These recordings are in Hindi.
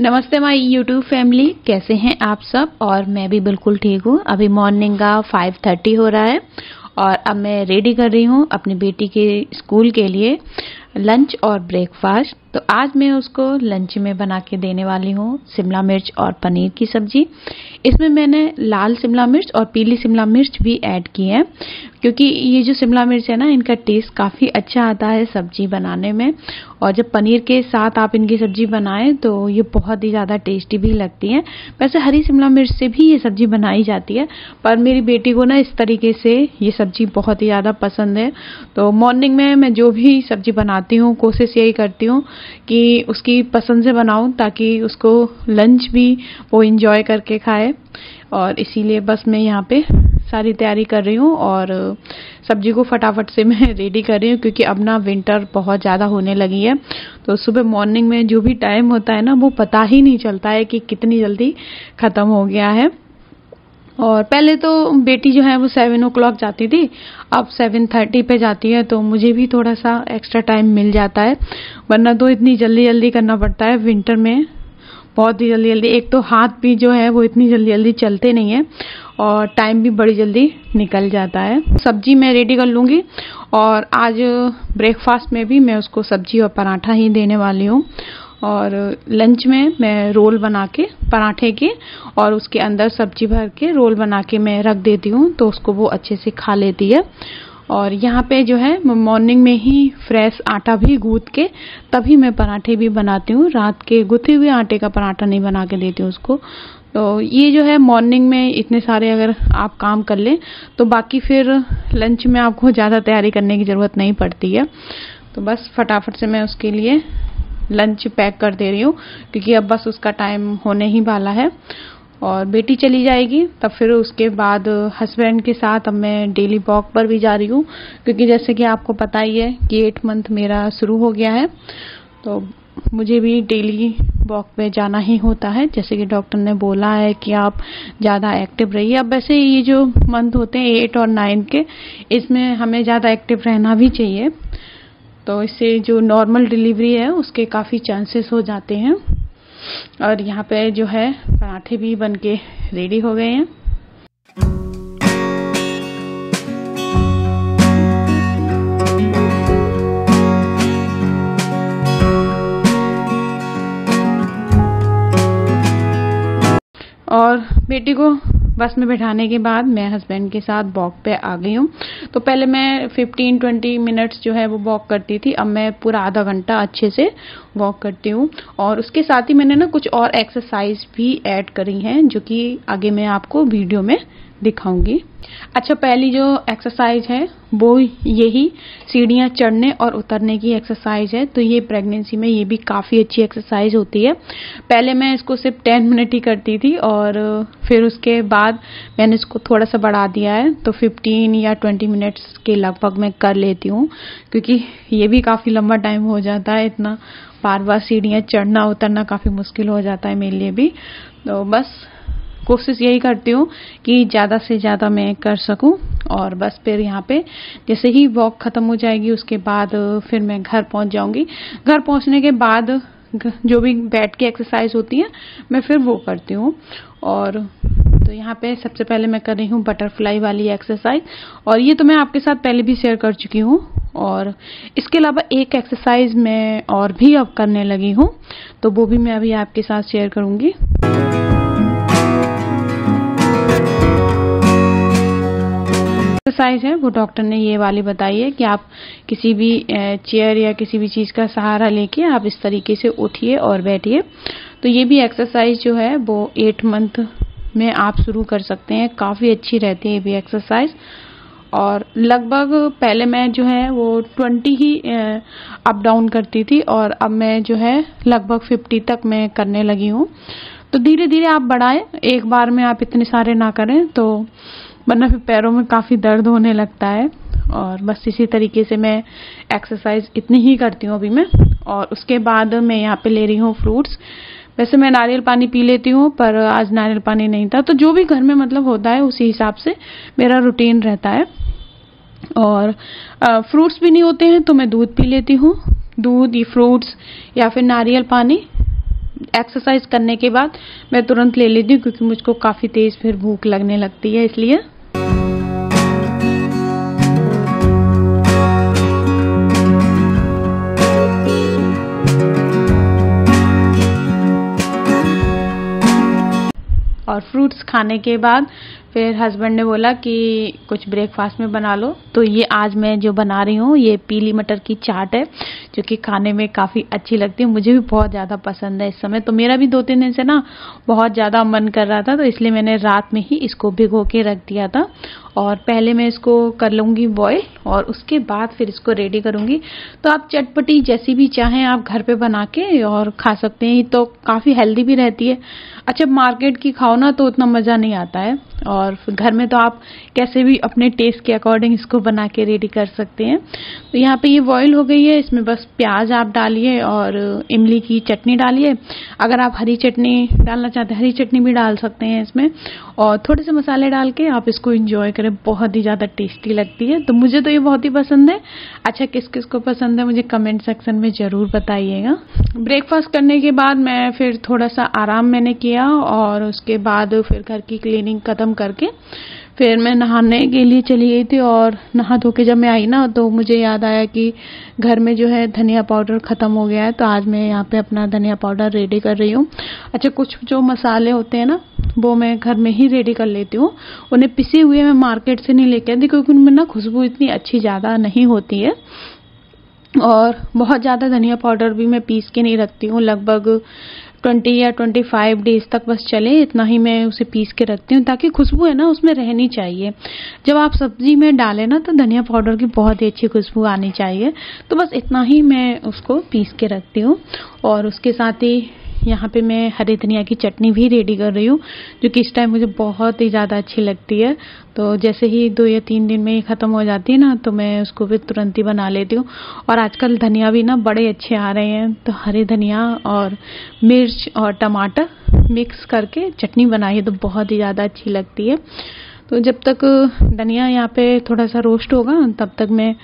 नमस्ते माय यूट्यूब फैमिली, कैसे हैं आप सब। और मैं भी बिल्कुल ठीक हूँ। अभी मॉर्निंग का 5:30 हो रहा है और अब मैं रेडी कर रही हूँ अपनी बेटी के स्कूल के लिए लंच और ब्रेकफास्ट। तो आज मैं उसको लंच में बना के देने वाली हूँ शिमला मिर्च और पनीर की सब्जी। इसमें मैंने लाल शिमला मिर्च और पीली शिमला मिर्च भी ऐड की है, क्योंकि ये जो शिमला मिर्च है ना, इनका टेस्ट काफ़ी अच्छा आता है सब्जी बनाने में। और जब पनीर के साथ आप इनकी सब्जी बनाएं तो ये बहुत ही ज़्यादा टेस्टी भी लगती है। वैसे हरी शिमला मिर्च से भी ये सब्जी बनाई जाती है, पर मेरी बेटी को ना इस तरीके से ये सब्जी बहुत ही ज़्यादा पसंद है। तो मॉर्निंग में मैं जो भी सब्जी बनाती हूँ, कोशिश यही करती हूँ कि उसकी पसंद से बनाऊँ, ताकि उसको लंच भी वो इंजॉय करके खाए। और इसीलिए बस मैं यहाँ पे सारी तैयारी कर रही हूँ और सब्जी को फटाफट से मैं रेडी कर रही हूँ, क्योंकि अब ना विंटर बहुत ज़्यादा होने लगी है। तो सुबह मॉर्निंग में जो भी टाइम होता है ना, वो पता ही नहीं चलता है कि कितनी जल्दी ख़त्म हो गया है। और पहले तो बेटी जो है वो 7 o'clock जाती थी, अब 7:30 पे जाती है, तो मुझे भी थोड़ा सा एक्स्ट्रा टाइम मिल जाता है। वरना तो इतनी जल्दी जल्दी करना पड़ता है विंटर में, बहुत ही जल्दी जल्दी। एक तो हाथ भी जो है वो इतनी जल्दी जल्दी चलते नहीं है और टाइम भी बड़ी जल्दी निकल जाता है। सब्जी मैं रेडी कर लूँगी और आज ब्रेकफास्ट में भी मैं उसको सब्जी और पराठा ही देने वाली हूँ। और लंच में मैं रोल बना के पराठे के और उसके अंदर सब्जी भर के रोल बना के मैं रख देती हूँ, तो उसको वो अच्छे से खा लेती है। और यहाँ पे जो है मॉर्निंग में ही फ्रेश आटा भी गूंथ के तभी मैं पराठे भी बनाती हूँ। रात के गूथे हुए आटे का पराठा नहीं बना के देती हूँ उसको। तो ये जो है मॉर्निंग में इतने सारे अगर आप काम कर लें तो बाकी फिर लंच में आपको ज़्यादा तैयारी करने की ज़रूरत नहीं पड़ती है। तो बस फटाफट से मैं उसके लिए लंच पैक कर दे रही हूँ, क्योंकि अब बस उसका टाइम होने ही वाला है और बेटी चली जाएगी। तब फिर उसके बाद हस्बैंड के साथ अब मैं डेली वॉक पर भी जा रही हूँ, क्योंकि जैसे कि आपको पता ही है कि 8th month मेरा शुरू हो गया है, तो मुझे भी डेली वॉक पे जाना ही होता है। जैसे कि डॉक्टर ने बोला है कि आप ज़्यादा एक्टिव रहिए। अब वैसे ये जो मंथ होते हैं 8 और 9 के, इसमें हमें ज़्यादा एक्टिव रहना भी चाहिए, तो इससे जो नॉर्मल डिलीवरी है उसके काफ़ी चांसेस हो जाते हैं। और यहाँ पे जो है पराठे भी बनके रेडी हो गए हैं। और बेटी को बस में बैठाने के बाद मैं हस्बैंड के साथ वॉक पे आ गई हूँ। तो पहले मैं 15-20 मिनट्स जो है वो वॉक करती थी, अब मैं पूरा आधा घंटा अच्छे से वॉक करती हूँ। और उसके साथ ही मैंने ना कुछ और एक्सरसाइज भी ऐड करी हैं, जो कि आगे मैं आपको वीडियो में दिखाऊंगी। अच्छा, पहली जो एक्सरसाइज है वो यही सीढ़ियाँ चढ़ने और उतरने की एक्सरसाइज है। तो ये प्रेगनेंसी में ये भी काफ़ी अच्छी एक्सरसाइज होती है। पहले मैं इसको सिर्फ 10 मिनट ही करती थी और फिर उसके बाद मैंने इसको थोड़ा सा बढ़ा दिया है, तो 15 या 20 मिनट्स के लगभग मैं कर लेती हूँ, क्योंकि ये भी काफ़ी लंबा टाइम हो जाता है। इतना बार बार सीढ़ियाँ चढ़ना उतरना काफ़ी मुश्किल हो जाता है मेरे लिए भी। तो बस कोशिश यही करती हूँ कि ज़्यादा से ज़्यादा मैं कर सकूँ। और बस फिर यहाँ पे जैसे ही वॉक ख़त्म हो जाएगी, उसके बाद फिर मैं घर पहुँच जाऊँगी। घर पहुँचने के बाद जो भी बैठ के एक्सरसाइज होती है मैं फिर वो करती हूँ। और तो यहाँ पे सबसे पहले मैं कर रही हूँ बटरफ्लाई वाली एक्सरसाइज, और ये तो मैं आपके साथ पहले भी शेयर कर चुकी हूँ। और इसके अलावा एक एक्सरसाइज मैं और भी अब करने लगी हूँ, तो वो भी मैं अभी आपके साथ शेयर करूँगी। एक्सरसाइज है वो डॉक्टर ने ये वाली बताई है कि आप किसी भी चेयर या किसी भी चीज़ का सहारा लेके आप इस तरीके से उठिए और बैठिए। तो ये भी एक्सरसाइज जो है वो 8th month में आप शुरू कर सकते हैं, काफ़ी अच्छी रहती है ये भी एक्सरसाइज। और लगभग पहले मैं जो है वो 20 ही अप डाउन करती थी और अब मैं जो है लगभग 50 तक मैं करने लगी हूँ। तो धीरे धीरे आप बढ़ाएं, एक बार में आप इतने सारे ना करें, तो वरना फिर पैरों में काफ़ी दर्द होने लगता है। और बस इसी तरीके से मैं एक्सरसाइज इतनी ही करती हूँ अभी मैं। और उसके बाद मैं यहाँ पे ले रही हूँ फ्रूट्स। वैसे मैं नारियल पानी पी लेती हूँ, पर आज नारियल पानी नहीं था। तो जो भी घर में मतलब होता है उसी हिसाब से मेरा रूटीन रहता है। और फ्रूट्स भी नहीं होते हैं तो मैं दूध पी लेती हूँ, दूध या फ्रूट्स या फिर नारियल पानी। एक्सरसाइज करने के बाद मैं तुरंत ले लेती हूँ, क्योंकि मुझको काफ़ी तेज़ फिर भूख लगने लगती है इसलिए। और फ्रूट्स खाने के बाद फिर हस्बैंड ने बोला कि कुछ ब्रेकफास्ट में बना लो, तो ये आज मैं जो बना रही हूँ ये पीली मटर की चाट है, जो कि खाने में काफ़ी अच्छी लगती है, मुझे भी बहुत ज़्यादा पसंद है इस समय। तो मेरा भी 2-3 दिन से ना बहुत ज़्यादा मन कर रहा था, तो इसलिए मैंने रात में ही इसको भिगो के रख दिया था। और पहले मैं इसको कर लूँगी बॉयल और उसके बाद फिर इसको रेडी करूँगी। तो आप चटपटी जैसी भी चाहें आप घर पर बना के और खा सकते हैं, तो काफ़ी हेल्दी भी रहती है। अच्छा मार्केट की खाओ ना तो उतना मज़ा नहीं आता है, और घर में तो आप कैसे भी अपने टेस्ट के अकॉर्डिंग इसको बना के रेडी कर सकते हैं। तो यहाँ पे ये बॉईल हो गई है, इसमें बस प्याज आप डालिए और इमली की चटनी डालिए, अगर आप हरी चटनी डालना चाहते हैं हरी चटनी भी डाल सकते हैं इसमें, और थोड़े से मसाले डाल के आप इसको इंजॉय करें, बहुत ही ज़्यादा टेस्टी लगती है। तो मुझे तो ये बहुत ही पसंद है। अच्छा किस किस को पसंद है मुझे कमेंट सेक्शन में ज़रूर बताइएगा। ब्रेकफास्ट करने के बाद मैं फिर थोड़ा सा आराम मैंने किया और उसके बाद फिर घर की क्लीनिंग ख़त्म करके फिर मैं नहाने के लिए चली गई थी। और नहा धो के जब मैं आई ना तो मुझे याद आया कि घर में जो है धनिया पाउडर ख़त्म हो गया है, तो आज मैं यहाँ पे अपना धनिया पाउडर रेडी कर रही हूँ। अच्छा कुछ जो मसाले होते हैं ना वो मैं घर में ही रेडी कर लेती हूँ, उन्हें पिसे हुए मैं मार्केट से नहीं लेके आती, क्योंकि उनमें ना खुशबू इतनी अच्छी ज़्यादा नहीं होती है। और बहुत ज़्यादा धनिया पाउडर भी मैं पीस के नहीं रखती हूँ, लगभग 20 या 25 डेज तक बस चले इतना ही मैं उसे पीस के रखती हूँ, ताकि खुशबू है ना उसमें रहनी चाहिए। जब आप सब्जी में डालें ना तो धनिया पाउडर की बहुत ही अच्छी खुशबू आनी चाहिए, तो बस इतना ही मैं उसको पीस के रखती हूँ। और उसके साथ ही यहाँ पे मैं हरी धनिया की चटनी भी रेडी कर रही हूँ, जो कि इस टाइम मुझे बहुत ही ज़्यादा अच्छी लगती है। तो जैसे ही 2 या 3 दिन में ये ख़त्म हो जाती है ना तो मैं उसको भी तुरंत ही बना लेती हूँ। और आजकल धनिया भी ना बड़े अच्छे आ रहे हैं, तो हरी धनिया और मिर्च और टमाटर मिक्स करके चटनी बनाई तो बहुत ही ज़्यादा अच्छी लगती है। तो जब तक धनिया यहाँ पे थोड़ा सा रोस्ट होगा तब तक मैं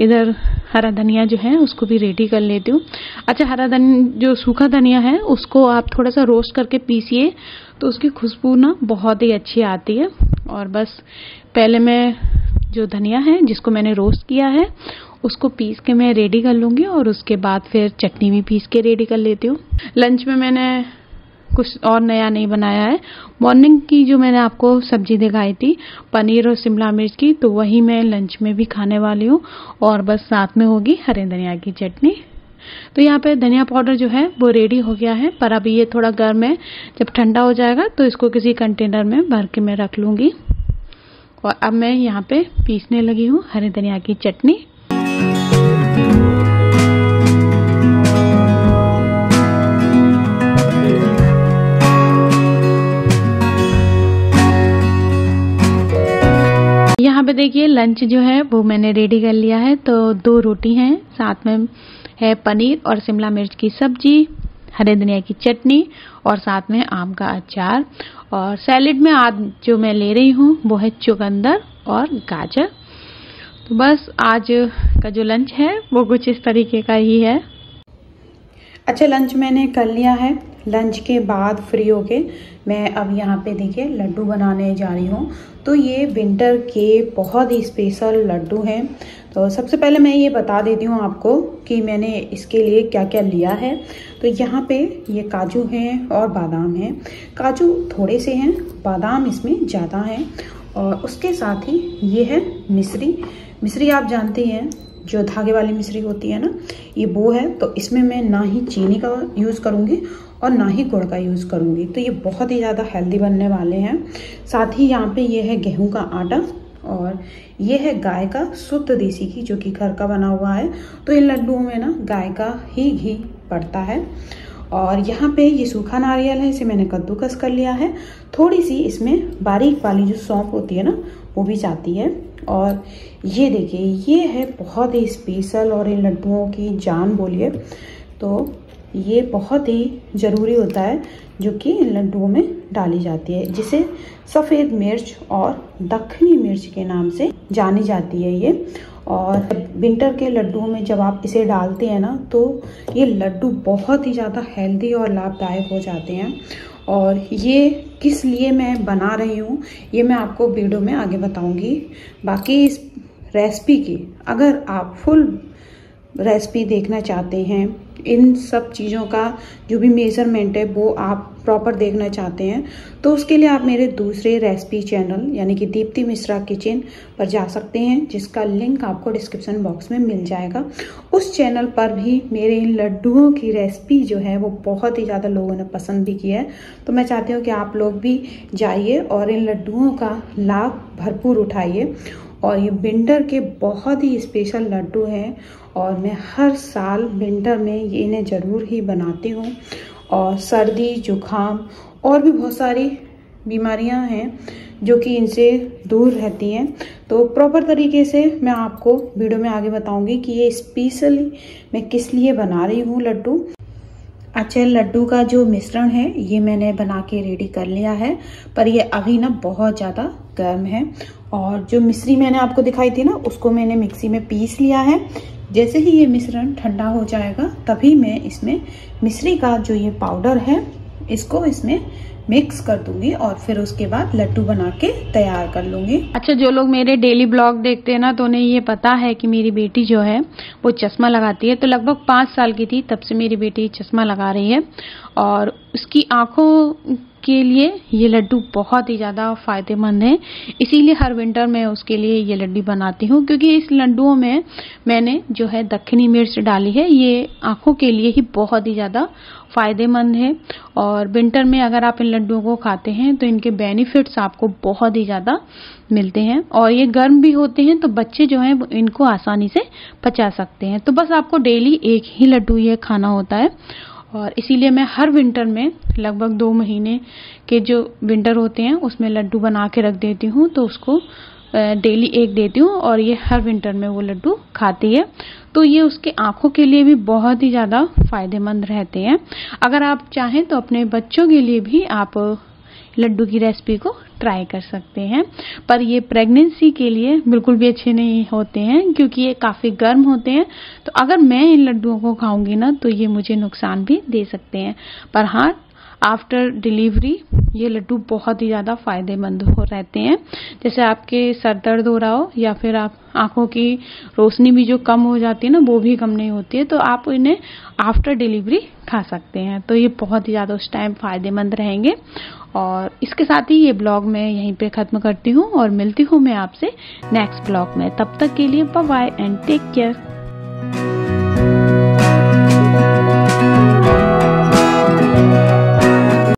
इधर हरा धनिया जो है उसको भी रेडी कर लेती हूँ। अच्छा हरा धनिया जो सूखा धनिया है उसको आप थोड़ा सा रोस्ट करके पीसिए, तो उसकी खुशबू ना बहुत ही अच्छी आती है। और बस पहले मैं जो धनिया है जिसको मैंने रोस्ट किया है उसको पीस के मैं रेडी कर लूँगी, और उसके बाद फिर चटनी भी पीस के रेडी कर लेती हूँ। लंच में मैंने कुछ और नया नहीं बनाया है, मॉर्निंग की जो मैंने आपको सब्जी दिखाई थी पनीर और शिमला मिर्च की, तो वही मैं लंच में भी खाने वाली हूँ। और बस साथ में होगी हरे धनिया की चटनी। तो यहाँ पे धनिया पाउडर जो है वो रेडी हो गया है, पर अभी ये थोड़ा गर्म है, जब ठंडा हो जाएगा तो इसको किसी कंटेनर में भर के मैं रख लूँगी। और अब मैं यहाँ पे पीसने लगी हूँ हरे धनिया की चटनी। यहाँ पे देखिए लंच जो है वो मैंने रेडी कर लिया है, तो 2 रोटी हैं, साथ में है पनीर और शिमला मिर्च की सब्जी, हरे धनिया की चटनी और साथ में आम का अचार। और सैलेड में आज जो मैं ले रही हूँ वो है चुकंदर और गाजर। तो बस आज का जो लंच है वो कुछ इस तरीके का ही है। अच्छा लंच मैंने कर लिया है, लंच के बाद फ्री होके मैं अब यहाँ पे देखिए लड्डू बनाने जा रही हूँ। तो ये विंटर के बहुत ही स्पेशल लड्डू हैं। तो सबसे पहले मैं ये बता देती हूँ आपको कि मैंने इसके लिए क्या क्या लिया है। तो यहाँ पे ये काजू हैं और बादाम हैं, काजू थोड़े से हैं बादाम इसमें ज़्यादा हैं। और उसके साथ ही ये है मिश्री, मिश्री आप जानते हैं जो धागे वाली मिश्री होती है ना, ये वो है। तो इसमें मैं ना ही चीनी का यूज़ करूँगी और ना ही गुड़ का यूज़ करूँगी, तो ये बहुत ही ज़्यादा हेल्दी बनने वाले हैं। साथ ही यहाँ पे ये है गेहूं का आटा और ये है गाय का शुद्ध देसी घी जो कि घर का बना हुआ है। तो इन लड्डुओं में ना गाय का ही घी पड़ता है। और यहाँ पे ये सूखा नारियल है, इसे मैंने कद्दूकस कर लिया है, थोड़ी सी इसमें बारीक वाली जो सौंफ होती है ना वो भी जाती है। और ये देखिए ये है बहुत ही स्पेशल और इन लड्डुओं की जान बोलिए, तो ये बहुत ही ज़रूरी होता है जो कि इन लड्डुओं में डाली जाती है, जिसे सफ़ेद मिर्च और दक्षिणी मिर्च के नाम से जानी जाती है ये। और विंटर के लड्डू में जब आप इसे डालते हैं ना तो ये लड्डू बहुत ही ज़्यादा हेल्दी और लाभदायक हो जाते हैं। और ये किस लिए मैं बना रही हूँ ये मैं आपको वीडियो में आगे बताऊँगी। बाकी इस रेसिपी की अगर आप फुल रेसिपी देखना चाहते हैं, इन सब चीज़ों का जो भी मेज़रमेंट है वो आप प्रॉपर देखना चाहते हैं तो उसके लिए आप मेरे दूसरे रेसिपी चैनल यानी कि दीप्ति मिश्रा किचन पर जा सकते हैं, जिसका लिंक आपको डिस्क्रिप्शन बॉक्स में मिल जाएगा। उस चैनल पर भी मेरे इन लड्डुओं की रेसिपी जो है वो बहुत ही ज़्यादा लोगों ने पसंद भी किया है, तो मैं चाहती हूँ कि आप लोग भी जाइए और इन लड्डुओं का लाभ भरपूर उठाइए। और ये विंटर के बहुत ही स्पेशल लड्डू हैं और मैं हर साल विंटर में ये इन्हें ज़रूर ही बनाती हूँ। और सर्दी जुखाम और भी बहुत सारी बीमारियां हैं जो कि इनसे दूर रहती हैं, तो प्रॉपर तरीके से मैं आपको वीडियो में आगे बताऊंगी कि ये स्पेशली मैं किस लिए बना रही हूँ लड्डू। अच्छा, लड्डू का जो मिश्रण है ये मैंने बना के रेडी कर लिया है, पर ये अभी ना बहुत ज़्यादा गर्म है। और जो मिश्री मैंने आपको दिखाई थी ना उसको मैंने मिक्सी में पीस लिया है। जैसे ही ये मिश्रण ठंडा हो जाएगा तभी मैं इसमें मिश्री का जो ये पाउडर है इसको इसमें मिक्स कर दूंगी और फिर उसके बाद लड्डू बना के तैयार कर लूंगी। अच्छा, जो लोग मेरे डेली ब्लॉग देखते हैं ना तो उन्हें ये पता है कि मेरी बेटी जो है वो चश्मा लगाती है। तो लगभग 5 साल की थी तब से मेरी बेटी चश्मा लगा रही है और उसकी आँखों के लिए ये लड्डू बहुत ही ज़्यादा फ़ायदेमंद है, इसीलिए हर विंटर में उसके लिए ये लड्डू बनाती हूँ। क्योंकि इस लड्डुओं में मैंने जो है दक्षिणी मिर्च डाली है, ये आँखों के लिए ही बहुत ही ज़्यादा फ़ायदेमंद है। और विंटर में अगर आप इन लड्डुओं को खाते हैं तो इनके बेनिफिट्स आपको बहुत ही ज़्यादा मिलते हैं और ये गर्म भी होते हैं तो बच्चे जो हैं इनको आसानी से पचा सकते हैं। तो बस आपको डेली एक ही लड्डू ये खाना होता है और इसीलिए मैं हर विंटर में लगभग 2 महीने के जो विंटर होते हैं उसमें लड्डू बना के रख देती हूँ, तो उसको डेली एक देती हूँ और ये हर विंटर में वो लड्डू खाती है। तो ये उसके आँखों के लिए भी बहुत ही ज़्यादा फ़ायदेमंद रहते हैं। अगर आप चाहें तो अपने बच्चों के लिए भी आप लड्डू की रेसिपी को ट्राई कर सकते हैं, पर ये प्रेगनेंसी के लिए बिल्कुल भी अच्छे नहीं होते हैं क्योंकि ये काफ़ी गर्म होते हैं। तो अगर मैं इन लड्डुओं को खाऊंगी ना तो ये मुझे नुकसान भी दे सकते हैं, पर हाँ आफ्टर डिलीवरी ये लड्डू बहुत ही ज़्यादा फ़ायदेमंद हो रहते हैं। जैसे आपके सर दर्द हो रहा हो या फिर आप आँखों की रोशनी भी जो कम हो जाती है ना वो भी कम नहीं होती है, तो आप इन्हें आफ्टर डिलीवरी खा सकते हैं। तो ये बहुत ही ज़्यादा उस टाइम फ़ायदेमंद रहेंगे। और इसके साथ ही ये ब्लॉग मैं यहीं पे ख़त्म करती हूँ और मिलती हूँ मैं आपसे नेक्स्ट ब्लॉग में। तब तक के लिए bye bye and take care.